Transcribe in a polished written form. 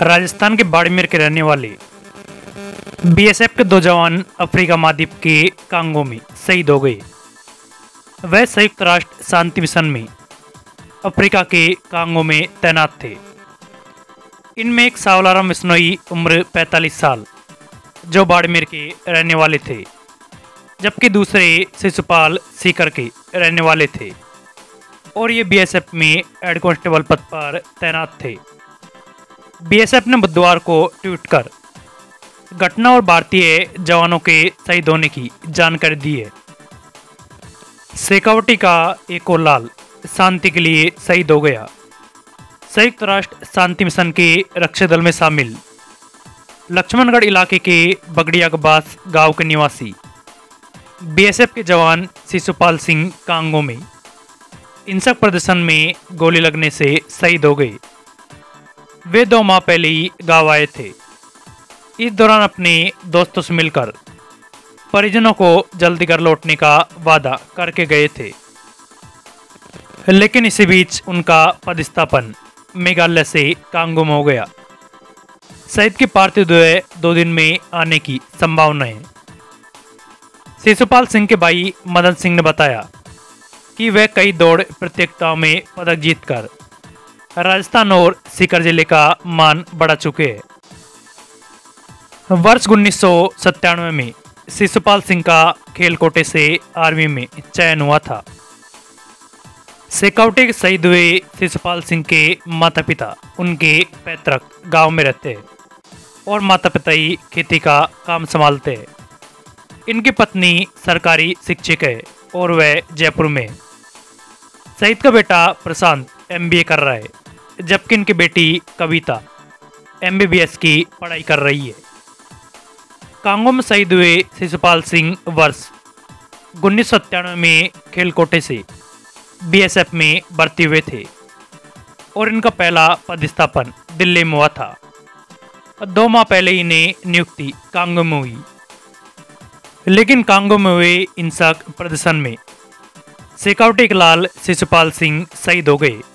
राजस्थान के बाड़मेर के रहने वाले बीएसएफ के दो जवान अफ्रीका महाद्वीप के कांगो में शहीद हो गए। वह संयुक्त राष्ट्र शांति मिशन में अफ्रीका के कांगो में तैनात थे। इनमें एक सावलाराम बिश्नोई उम्र 45 साल जो बाड़मेर के रहने वाले थे, जबकि दूसरे शिशुपाल सिंह के रहने वाले थे और ये बीएसएफ में हेड कांस्टेबल पद पर तैनात थे। बीएसएफ ने बुधवार को ट्वीट कर घटना और भारतीय जवानों के शहीद होने की जानकारी दी है। शेखावटी का एक और लाल शांति के लिए शहीद हो गया। संयुक्त राष्ट्र शांति मिशन के रक्षा दल में शामिल लक्ष्मणगढ़ इलाके के बगड़ियागबास गांव के निवासी बीएसएफ के जवान शिशुपाल सिंह कांगो में हिंसक प्रदर्शन में गोली लगने से शहीद हो गए। वे 2 माह पहले ही गाँव आए थे। इस दौरान अपने दोस्तों से मिलकर परिजनों को जल्दी घर लौटने का वादा करके गए थे, लेकिन इसी बीच उनका पदस्थापन मेघालय से कांगो में हो गया। शहीद की पार्थिव देह 2 दिन में आने की संभावना है। शिशुपाल सिंह के भाई मदन सिंह ने बताया कि वह कई दौड़ प्रतियोगिताओं में पदक जीतकर राजस्थान और सीकर जिले का मान बढ़ा चुके हैं। वर्ष 1997 में शिशुपाल सिंह का खेलकोटे से आर्मी में चयन हुआ था। शेखावटी के शहीद हुए शिशुपाल सिंह के माता पिता उनके पैतृक गांव में रहते हैं और माता पिता ही खेती का काम संभालते हैं। इनकी पत्नी सरकारी शिक्षक है और वह जयपुर में। शहीद का बेटा प्रशांत MBA कर रहा है, जबकि इनकी बेटी कविता MBBS की पढ़ाई कर रही है। कांगो में शहीद हुए शिशुपाल सिंह वर्ष 1997 में खेलकोटे से BSF में भर्ती हुए थे और इनका पहला पदस्थापन दिल्ली में हुआ था। 2 माह पहले इन्हें नियुक्ति कांगो में हुई, लेकिन कांगो में हुए हिंसक प्रदर्शन में शेखावटी के लाल शिशुपाल सिंह शहीद हो गए।